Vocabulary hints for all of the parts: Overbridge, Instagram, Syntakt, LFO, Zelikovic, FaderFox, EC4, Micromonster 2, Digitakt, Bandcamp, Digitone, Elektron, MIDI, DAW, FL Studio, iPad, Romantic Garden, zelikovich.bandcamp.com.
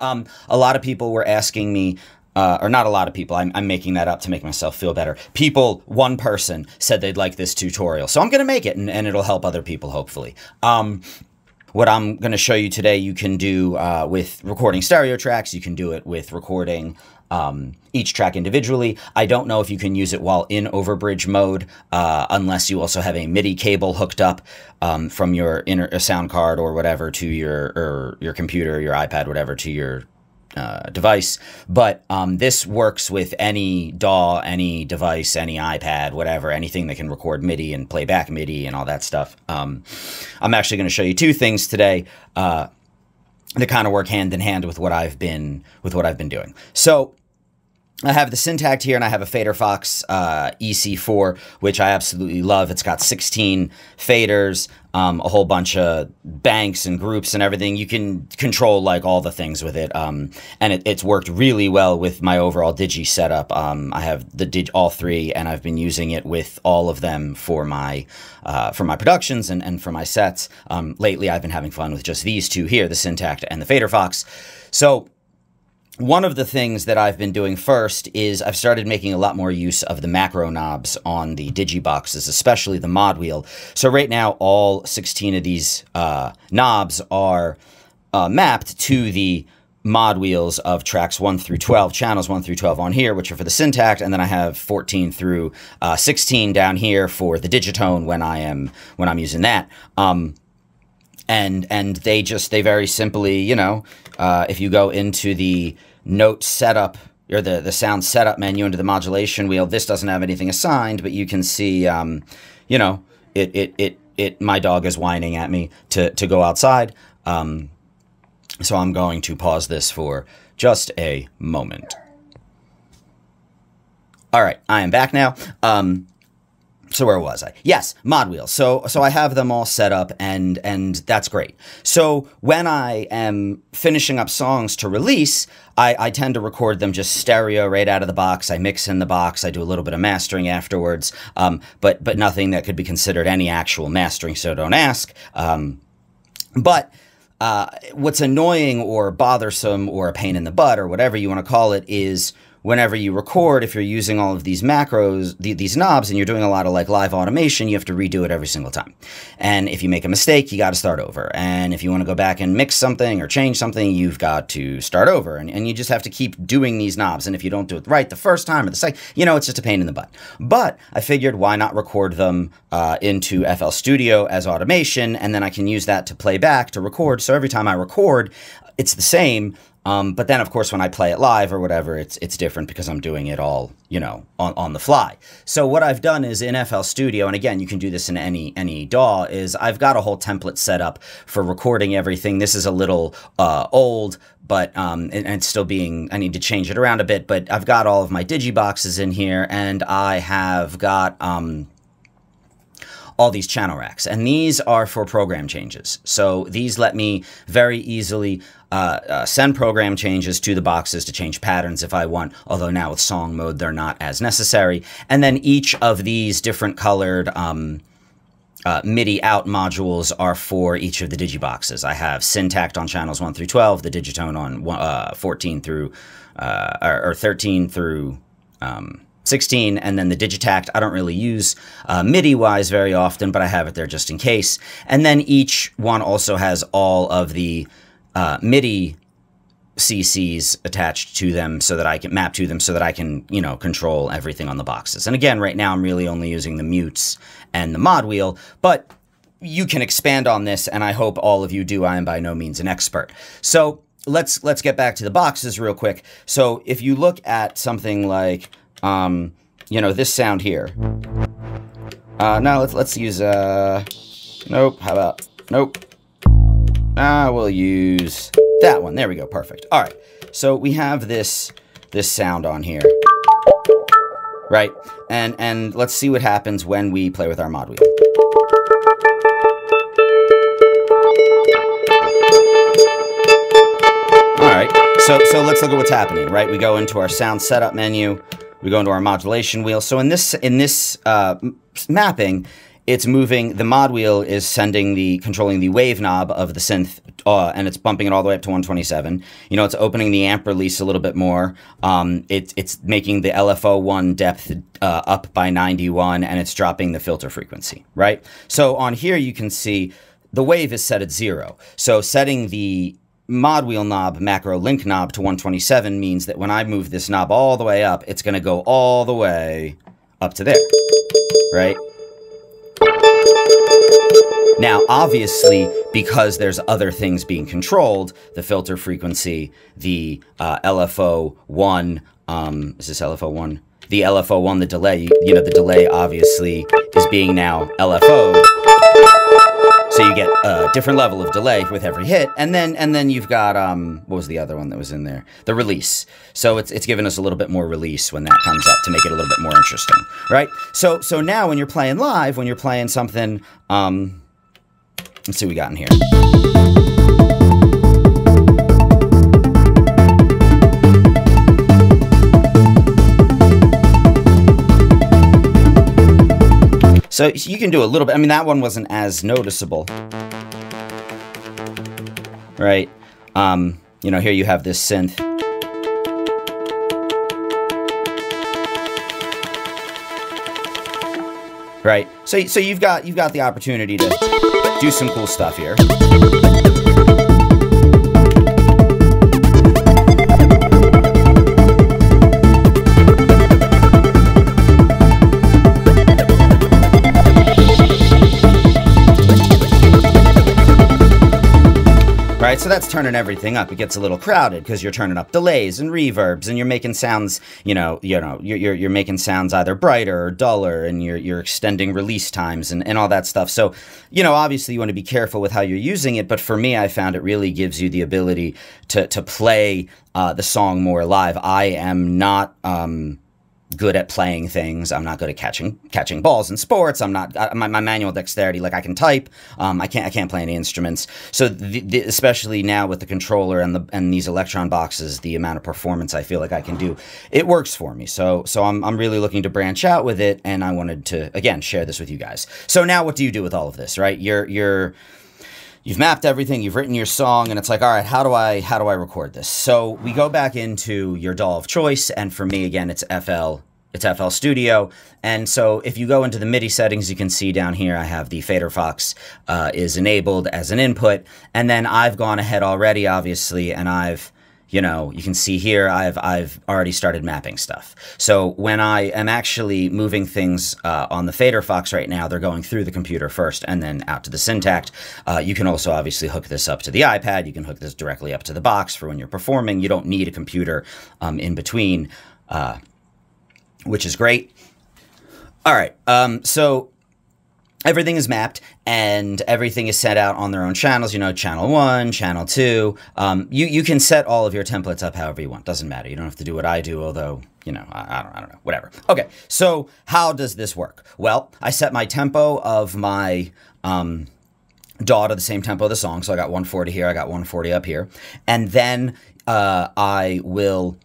A lot of people were asking me, or not a lot of people, I'm making that up to make myself feel better. People, one person said they'd like this tutorial. So I'm going to make it, and it'll help other people, hopefully. What I'm going to show you today, you can do with recording stereo tracks. You can do it with recording each track individually. I don't know if you can use it while in overbridge mode, unless you also have a MIDI cable hooked up from your inner sound card or whatever to your, or your computer, your iPad, whatever, to your device. But this works with any DAW, any device, any iPad, whatever, anything that can record MIDI and play back MIDI and all that stuff. I'm actually going to show you two things today that kind of work hand in hand with what I've been doing. So I have the Syntakt here, and I have a FaderFox EC4, which I absolutely love. It's got 16 faders, a whole bunch of banks and groups and everything. You can control like all the things with it, and it's worked really well with my overall Digi setup. I have the all three, and I've been using it with all of them for my productions and for my sets. Lately, I've been having fun with just these two here, the Syntakt and the FaderFox. So one of the things that I've been doing first is I've started making a lot more use of the macro knobs on the Digiboxes, especially the mod wheel. So right now, all 16 of these knobs are mapped to the mod wheels of tracks 1 through 12, channels 1 through 12 on here, which are for the Syntakt, and then I have 14 through 16 down here for the Digitone when I'm using that. And they very simply, you know, if you go into the note setup or the sound setup menu into the modulation wheel, this doesn't have anything assigned, but you can see, you know, my dog is whining at me to go outside. So I'm going to pause this for just a moment. All right, I am back now. So where was I? Yes, mod wheels. So I have them all set up, and that's great. So when I am finishing up songs to release, I tend to record them just stereo right out of the box. I mix in the box. I do a little bit of mastering afterwards, but nothing that could be considered any actual mastering, so don't ask. But what's annoying or bothersome or a pain in the butt or whatever you want to call it is, whenever you record, if you're using all of these macros, these knobs, and you're doing a lot of like live automation, you have to redo it every single time. And if you make a mistake, you got to start over. And if you want to go back and mix something or change something, you've got to start over. And you just have to keep doing these knobs. And if you don't do it right the first time or the second, you know, it's just a pain in the butt. But I figured, why not record them into FL Studio as automation, and then I can use that to play back, to record. So every time I record, it's the same. But then, of course, when I play it live or whatever, it's different because I'm doing it all, you know, on the fly. So what I've done is in FL Studio, and again, you can do this in any DAW, is I've got a whole template set up for recording everything. This is a little old, but and it's still being, I need to change it around a bit, but I've got all of my Digiboxes in here, and I have got all these channel racks, and these are for program changes. So these let me very easily send program changes to the boxes to change patterns if I want, although now with song mode, they're not as necessary. And then each of these different colored MIDI out modules are for each of the Digiboxes. I have Syntakt on channels 1 through 12, the Digitone on 14 through, or 13 through 16, and then the Digitakt. I don't really use MIDI-wise very often, but I have it there just in case. And then each one also has all of the MIDI CCs attached to them so that I can map to them so that I can, you know, control everything on the boxes. And again, right now I'm really only using the mutes and the mod wheel, but you can expand on this, and I hope all of you do. I am by no means an expert. So let's get back to the boxes real quick. So if you look at something like you know, this sound here. Now let's use nope. How about nope? We'll use that one. There we go. Perfect. All right. So we have this sound on here, right? And let's see what happens when we play with our mod wheel. All right. So let's look at what's happening, right? We go into our sound setup menu. We go into our modulation wheel. So in this mapping, it's moving, the mod wheel is sending the, controlling the wave knob of the synth, and it's bumping it all the way up to 127. You know, it's opening the amp release a little bit more. It's making the LFO1 depth up by 91, and it's dropping the filter frequency, right? So on here, you can see the wave is set at 0. So setting the mod wheel knob, macro link knob to 127 means that when I move this knob all the way up, it's going to go all the way up to there, right? Now, obviously, because there's other things being controlled, the filter frequency, the LFO1, is this LFO1? The LFO1, the delay, you know, the delay obviously is being now LFO'd. So you get a different level of delay with every hit, and then you've got what was the other one that was in there? The release. So it's giving us a little bit more release when that comes up to make it a little bit more interesting, right? So now when you're playing live, when you're playing something, let's see what we got in here. So you can do a little bit, I mean, that one wasn't as noticeable, right? You know, here you have this synth. Right? So you've got the opportunity to do some cool stuff here. So that's turning everything up. It gets a little crowded because you're turning up delays and reverbs, and you're making sounds, you're making sounds either brighter or duller, and you're extending release times and all that stuff. So, you know, obviously you want to be careful with how you're using it, but for me, I found it really gives you the ability to play the song more live. I am not good at playing things. I'm not good at catching balls in sports. I'm not, my manual dexterity, like I can type. I can't play any instruments. So especially now with the controller and these Elektron boxes, the amount of performance I feel like I can do, it works for me. So I'm really looking to branch out with it. And I wanted to, again, share this with you guys. So now what do you do with all of this, right? You've mapped everything, you've written your song, and it's like, all right, how do I record this? So we go back into your DAW of choice, and for me, again, it's FL Studio. And so if you go into the MIDI settings, you can see down here I have the FaderFox is enabled as an input, and then I've gone ahead already, obviously, and I've, you know, you can see here I've already started mapping stuff. So when I am actually moving things on the FaderFox right now, they're going through the computer first and then out to the Syntakt. You can also obviously hook this up to the iPad. You can hook this directly up to the box for when you're performing. You don't need a computer in between, which is great. All right, so everything is mapped and everything is set out on their own channels, you know, channel 1, channel 2. You can set all of your templates up however you want. Doesn't matter. You don't have to do what I do, although, you know, I don't know, whatever. Okay, so how does this work? Well, I set my tempo of my DAW to the same tempo of the song. So I got 140 here, I got 140 up here. And then I will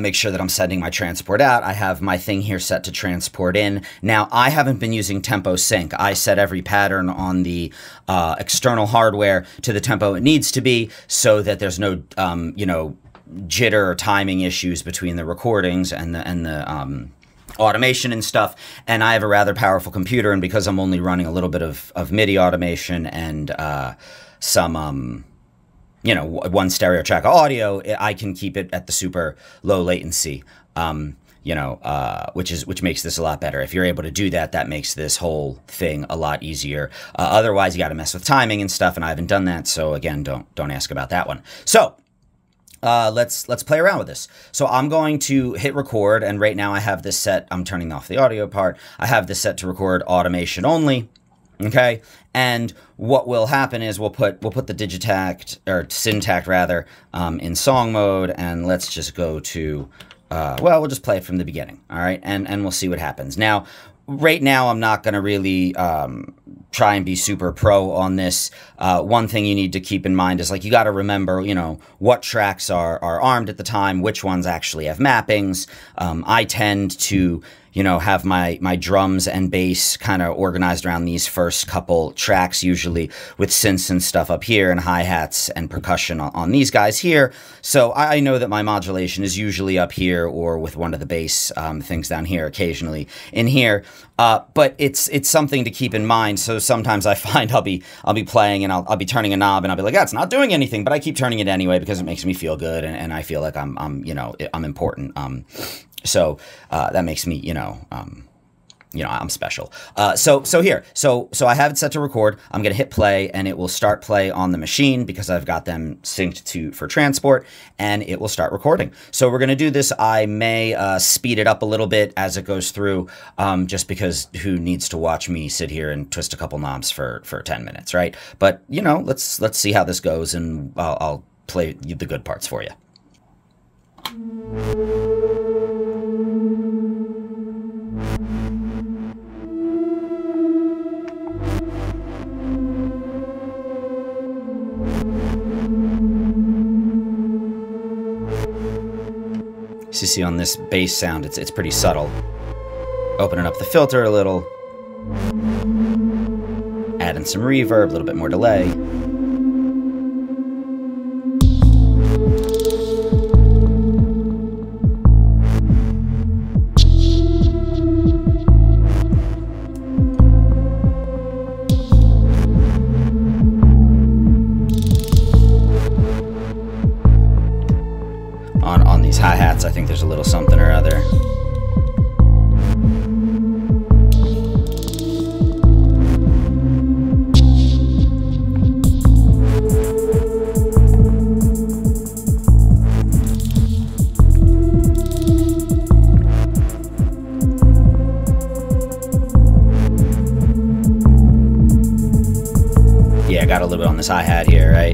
make sure that I'm sending my transport out. I have my thing here set to transport in. Now, I haven't been using tempo sync. I set every pattern on the external hardware to the tempo it needs to be so that there's no, you know, jitter or timing issues between the recordings and the automation and stuff. And I have a rather powerful computer, and because I'm only running a little bit of MIDI automation and some you know, one stereo track of audio, I can keep it at the super low latency, you know, which makes this a lot better. If you're able to do that, that makes this whole thing a lot easier. Otherwise, you got to mess with timing and stuff, and I haven't done that. So again, don't ask about that one. So let's play around with this. So I'm going to hit record, and right now I have this set. I'm turning off the audio part. I have this set to record automation only. Okay, and what will happen is we'll put the Digitakt, or Syntakt rather, in song mode, and let's just go to, well, we'll just play it from the beginning, all right, and we'll see what happens. Now, right now, I'm not going to really try and be super pro on this. One thing you need to keep in mind is, like, you got to remember, you know, what tracks are armed at the time, which ones actually have mappings. I tend to you know, have my drums and bass kind of organized around these first couple tracks, usually with synths and stuff up here and hi-hats and percussion on these guys here. So I know that my modulation is usually up here or with one of the bass things down here, occasionally in here. But it's something to keep in mind. So sometimes I find I'll be playing and I'll be turning a knob and I'll be like, that's not doing anything, but I keep turning it anyway because it makes me feel good and I feel like I'm important. So that makes me, I'm special. So I have it set to record. I'm going to hit play and it will start play on the machine because I've got them synced to for transport, and it will start recording. So we're going to do this. I may speed it up a little bit as it goes through, just because who needs to watch me sit here and twist a couple knobs for 10 minutes, right? But you know, let's see how this goes, and I'll play the good parts for you. So you see on this bass sound, it's pretty subtle. Opening up the filter a little, adding some reverb, a little bit more delay. Hi-hats, I think there's a little something or other. Yeah, I got a little bit on this hi-hat here, right?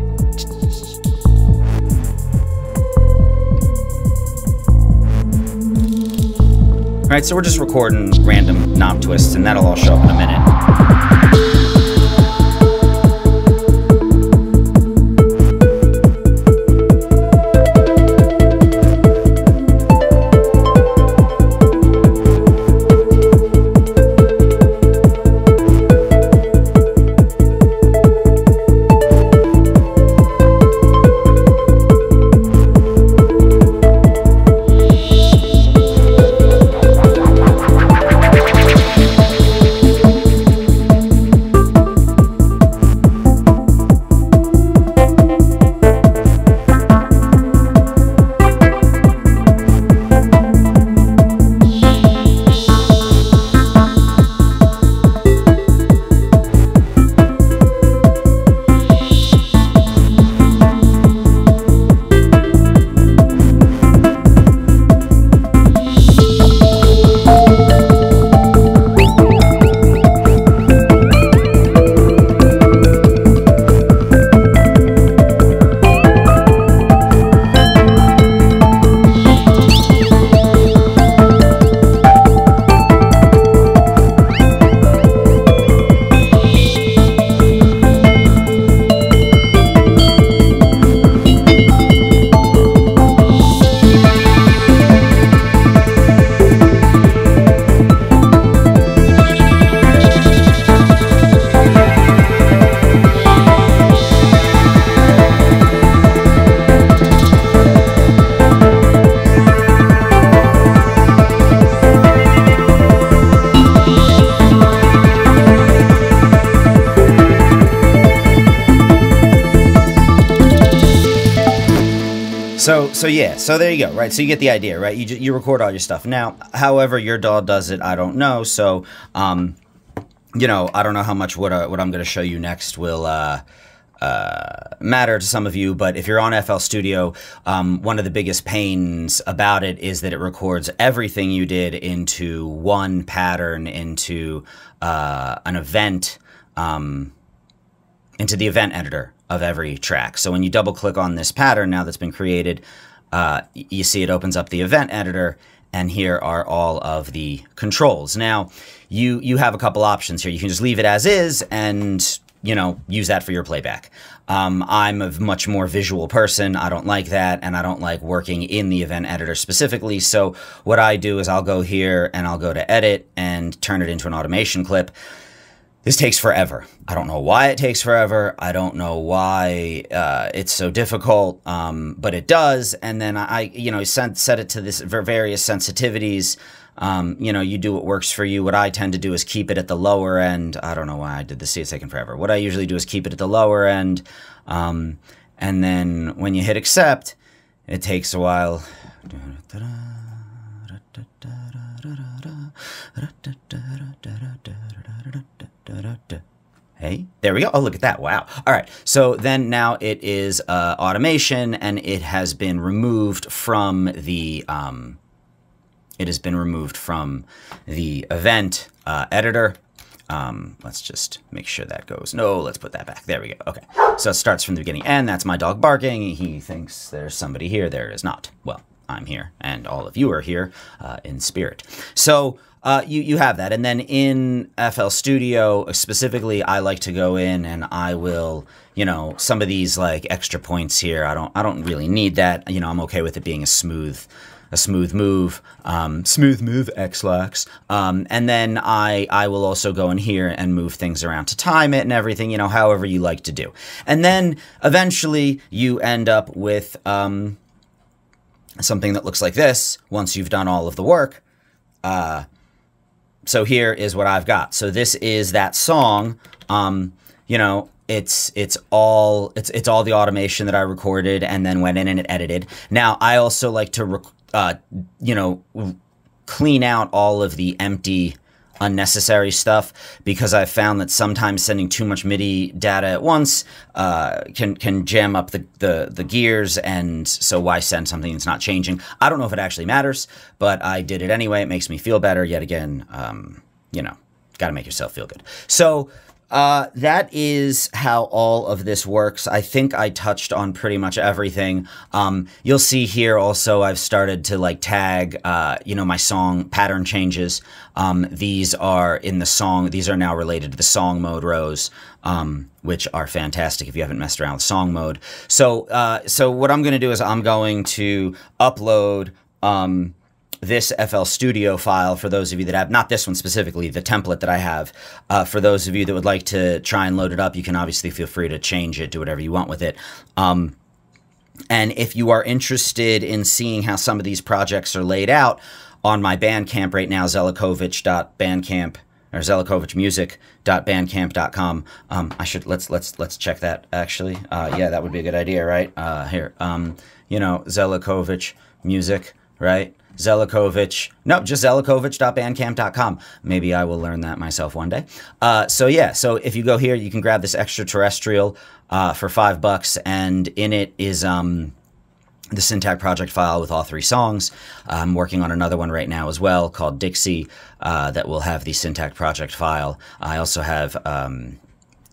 Alright, so we're just recording random knob twists, and that'll all show up in a minute. So yeah, so there you go, right? So you get the idea, right? You record all your stuff. Now, however your DAW does it, I don't know. So, you know, I don't know how much what I'm going to show you next will matter to some of you, but if you're on FL Studio, one of the biggest pains about it is that it records everything you did into one pattern, into an event, into the event editor of every track. So when you double click on this pattern now that's been created, you see it opens up the event editor, and here are all of the controls. Now, you have a couple options here. You can just leave it as is and, you know, use that for your playback. I'm a much more visual person. I don't like that, and I don't like working in the event editor specifically. So what I do is I'll go here and I'll go to edit and turn it into an automation clip. This takes forever. I don't know why it takes forever. I don't know why it's so difficult, but it does. And then I, set it to this various sensitivities. You do what works for you. What I tend to do is keep it at the lower end. I don't know why I did this. See, it's taking forever. What I usually do is keep it at the lower end. And then when you hit accept, it takes a while. Hey, there we go. Oh, look at that. Wow. All right. So then now it is automation, and it has been removed from the event editor. Let's just make sure that goes. No, let's put that back. There we go. Okay. So it starts from the beginning. And that's my dog barking. He thinks there's somebody here. There is not. Well, I'm here, and all of you are here in spirit. So you have that. And then in FL Studio specifically, I like to go in and I will, some of these like extra points here, I don't really need that. I'm okay with it being a smooth move, X-lax. And then I will also go in here and move things around to time it and everything, however you like to do. And then eventually you end up with, something that looks like this once you've done all of the work. So here is what I've got. So this is that song. It's all the automation that I recorded and then went in and it edited. Now I also like to, clean out all of the empty, unnecessary stuff, because I've found that sometimes sending too much MIDI data at once can jam up the gears, and so why send something that's not changing? I don't know if it actually matters, but I did it anyway. It makes me feel better. Yet again, got to make yourself feel good. So that is how all of this works. I think I touched on pretty much everything. You'll see here also I've started to like tag, my song pattern changes. These are in the song. These are now related to the song mode rows, which are fantastic if you haven't messed around with song mode. So, so what I'm going to do is I'm going to upload, this FL Studio file for those of you that have, not this one specifically, the template that I have. For those of you that would like to try and load it up, you can obviously feel free to change it, do whatever you want with it. And if you are interested in seeing how some of these projects are laid out on my Bandcamp right now, zelikovic.bandcamp or zelikovichmusic.bandcamp.com. I should, let's check that actually. Yeah, that would be a good idea, right? Here, Zelikovic music, right? Zelikovic. Nope, just zelikovic.bandcamp.com. Maybe I will learn that myself one day. So yeah, so if you go here, you can grab this extraterrestrial for $5, and in it is the Syntakt project file with all three songs. I'm working on another one right now as well called Dixie that will have the Syntakt project file. I also have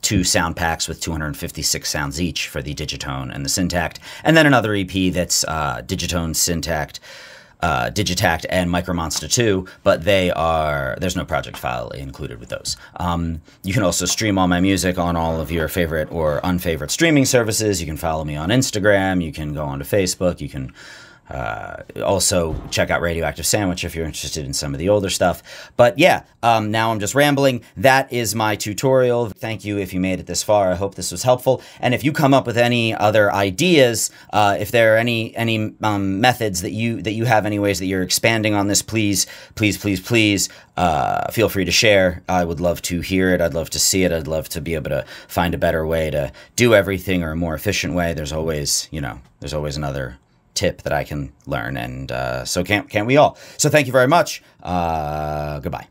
two sound packs with 256 sounds each for the Digitone and the Syntakt, and then another EP that's Digitone, Syntakt, Digitakt and Micromonster 2, but there's no project file included with those. You can also stream all my music on all of your favorite or unfavorite streaming services. You can follow me on Instagram. You can go onto Facebook. You can also check out Radioactive Sandwich if you're interested in some of the older stuff. But yeah, now I'm just rambling. That is my tutorial. Thank you if you made it this far. I hope this was helpful. And if you come up with any other ideas, if there are any methods that you have, any ways that you're expanding on this, please feel free to share. I would love to hear it. I'd love to see it. I'd love to be able to find a better way to do everything, or a more efficient way. There's always, there's always another tip that I can learn, and so can't we all. So thank you very much. Goodbye.